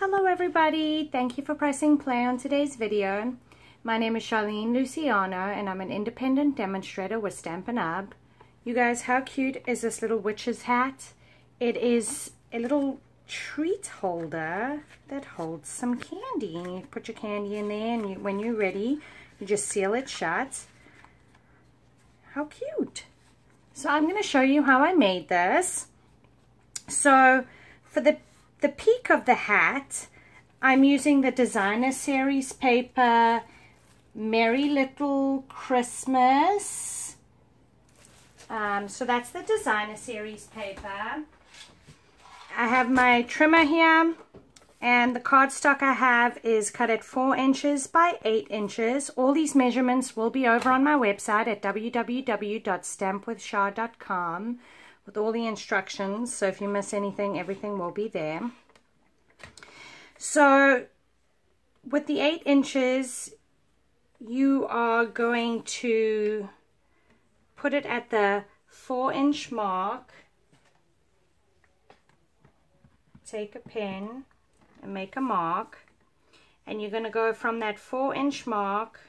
Hello everybody, thank you for pressing play on today's video. My name is Sharleen Luciano and I'm an independent demonstrator with Stampin' Up! You guys, how cute is this little witch's hat? It is a little treat holder that holds some candy. And you put your candy in there and when you're ready, you just seal it shut. How cute! So I'm going to show you how I made this. So for the peak of the hat, I'm using the Designer Series Paper Merry Little Christmas. So that's the Designer Series Paper. I have my trimmer here, and the cardstock I have is cut at 4 inches by 8 inches. All these measurements will be over on my website at www.stampwithshar.com. with all the instructions, so if you miss anything, everything will be there. So with the 8 inches, you are going to put it at the 4 inch mark, take a pen and make a mark, and you're going to go from that 4 inch mark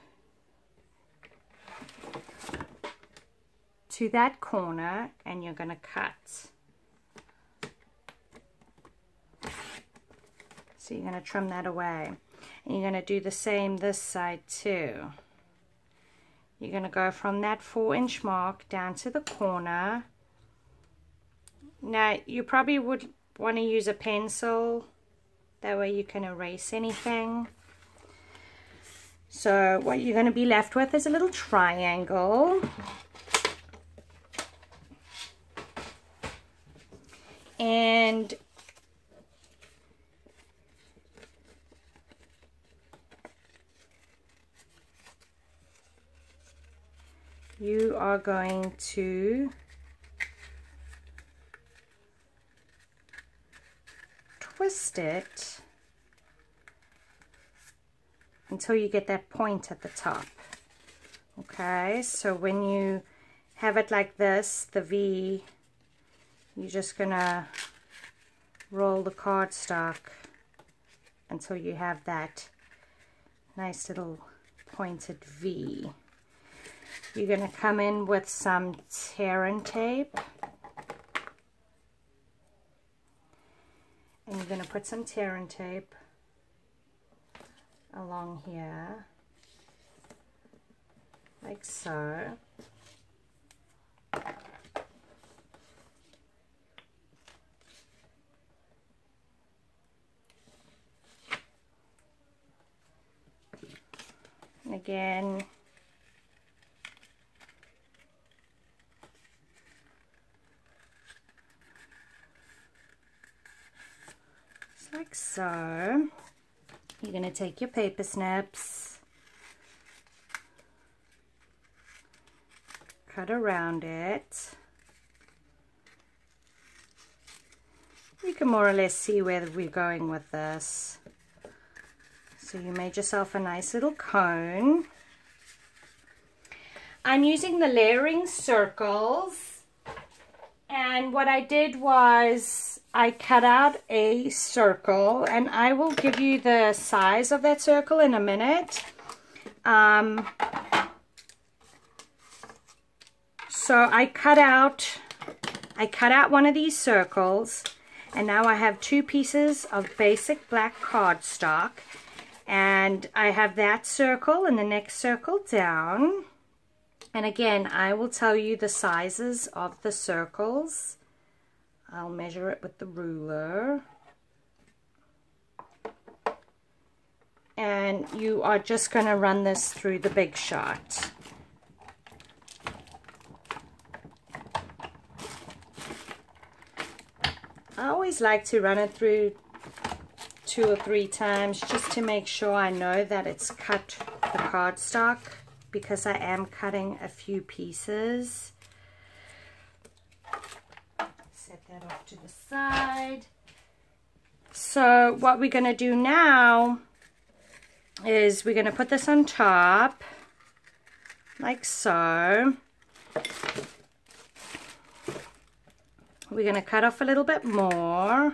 to that corner, and you're going to cut. So you're going to trim that away, and you're going to do the same this side too. You're going to go from that 4 inch mark down to the corner. Now you probably would want to use a pencil, that way you can erase anything. So what you're going to be left with is a little triangle. And you are going to twist it until you get that point at the top. Okay, so when you have it like this, the V, you're just going to roll the cardstock until you have that nice little pointed V. You're going to come in with some tear and tape. And you're going to put some tear and tape along here, like so. Again, just like so. You're going to take your paper snips, cut around it. You can more or less see where we're going with this. So you made yourself a nice little cone. I'm using the layering circles, and what I did was I cut out a circle, and I will give you the size of that circle in a minute. So I cut out one of these circles, and now I have 2 pieces of basic black cardstock. And I have that circle and the next circle down. And again, I will tell you the sizes of the circles. I'll measure it with the ruler. And you are just going to run this through the Big Shot. I always like to run it through 2 or 3 times just to make sure I know that it's cut the cardstock, because I am cutting a few pieces. Set that off to the side. So what we're going to do now is we're going to put this on top like so. We're going to cut off a little bit more.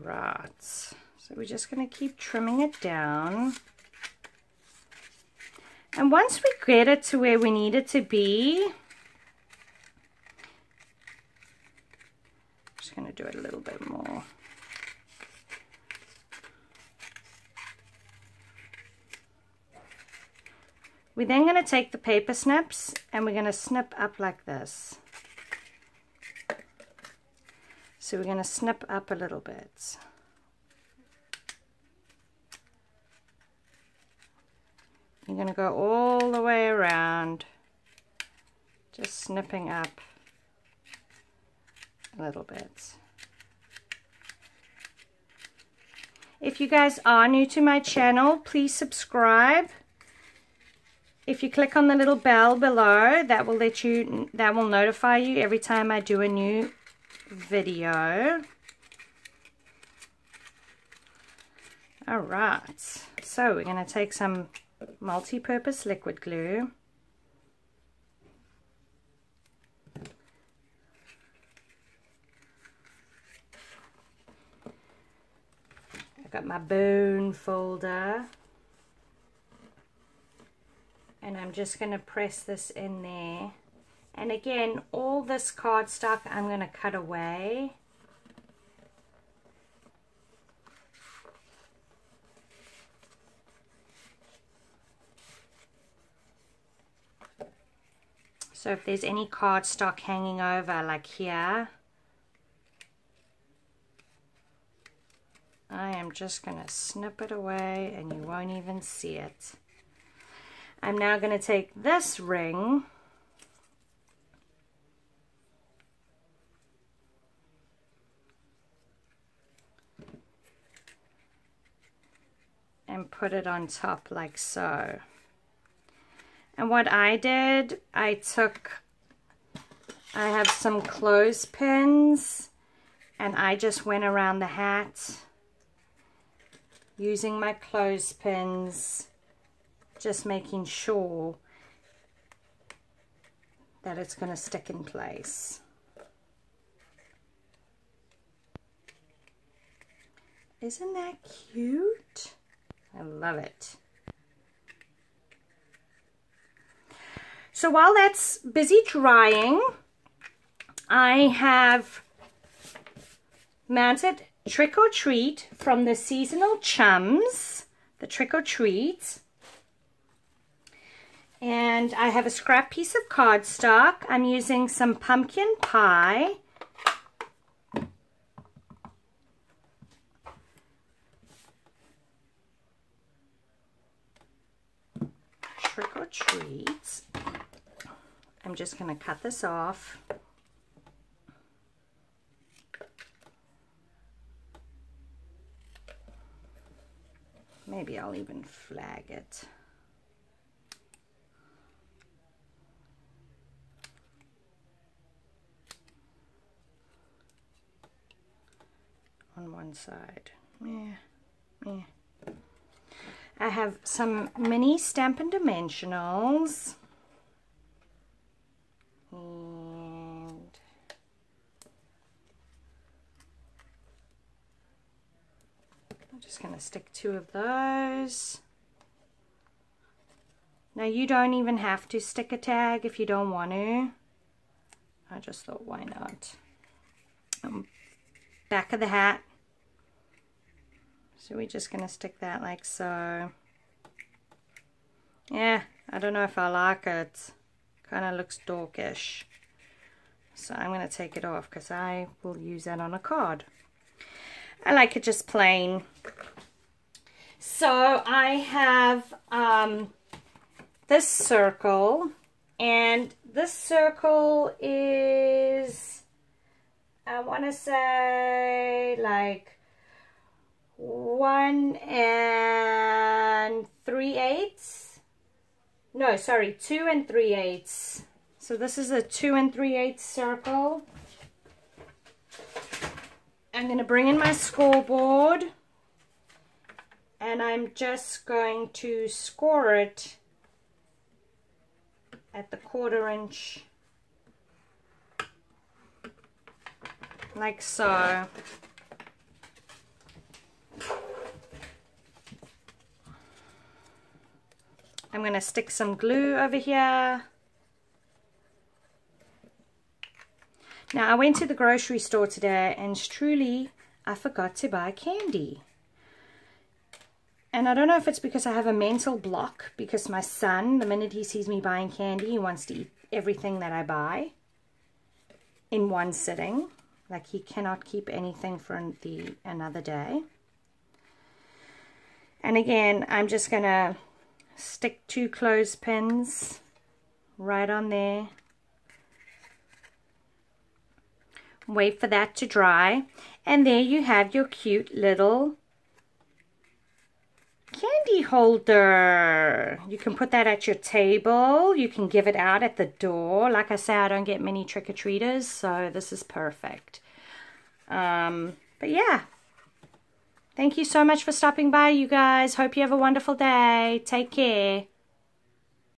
Alright, so we're just going to keep trimming it down. And once we get it to where we need it to be, I'm just going to do it a little bit more. We're then going to take the paper snips and we're going to snip up like this. So we're going to snip up a little bit. You're going to go all the way around, just snipping up a little bit. If you guys are new to my channel, please subscribe. If you click on the little bell below, that will notify you every time I do a new video. All right, so we're going to take some multi-purpose liquid glue. I've got my bone folder and I'm just going to press this in there, and again all this cardstock I'm going to cut away. So if there's any cardstock hanging over, like here, I am just going to snip it away and you won't even see it. I'm now going to take this ring and put it on top like so. And what I did, I have some clothespins and I just went around the hat using my clothespins, just making sure that it's going to stick in place. Isn't that cute? I love it. So while that's busy drying, I have mounted Trick or Treat from the Seasonal Chums, the Trick or Treat. And I have a scrap piece of cardstock. I'm using some pumpkin pie. Trick or Treat. I'm just going to cut this off. Maybe I'll even flag it. On one side. Yeah, yeah. I have some mini Stampin' Dimensionals. And I'm just going to stick two of those. Now you don't even have to stick a tag if you don't want to. I just thought, why not? Back of the hat. So we're just going to stick that like so. Yeah, I don't know if I like it. Kind of looks dorkish, so I'm going to take it off because I will use that on a card. I like it just plain. So I have this circle, and this circle is, I want to say, like 1 3/8. No, sorry, 2 3/8. So this is a 2 3/8 circle. I'm going to bring in my scoreboard and I'm just going to score it at the 1/4 inch. Like so. I'm going to stick some glue over here. Now, I went to the grocery store today and truly, I forgot to buy candy. And I don't know if it's because I have a mental block, because my son, the minute he sees me buying candy, he wants to eat everything that I buy in one sitting. Like, he cannot keep anything for another day. And again, I'm just going to stick two clothespins right on there. Wait for that to dry, and there you have your cute little candy holder. You can put that at your table, you can give it out at the door. Like I say, I don't get many trick-or-treaters, so this is perfect. But yeah, thank you so much for stopping by, you guys. Hope you have a wonderful day. Take care.